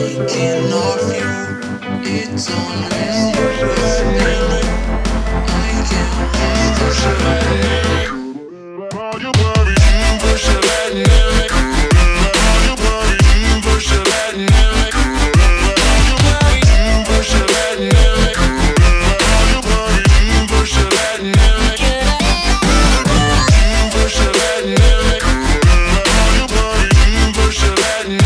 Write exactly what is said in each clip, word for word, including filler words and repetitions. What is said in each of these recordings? thinking of you, it's only you. I can't help the shining. All your body, you were shining. All your body, you were shining. All your body, you were shining. All your body, you were shining. You were shining. All your body, you were shining.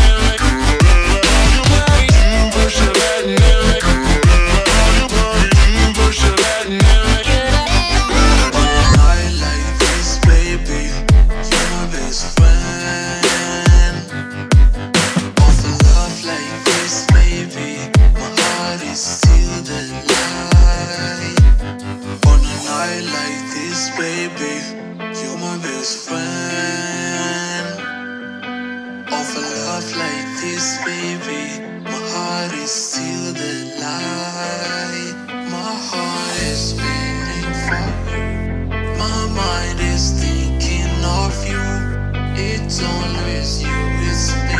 Baby, you're my best friend. Of a love like this, baby, my heart is still the light. My heart is beating for you. My mind is thinking of you. It's always you, it's me.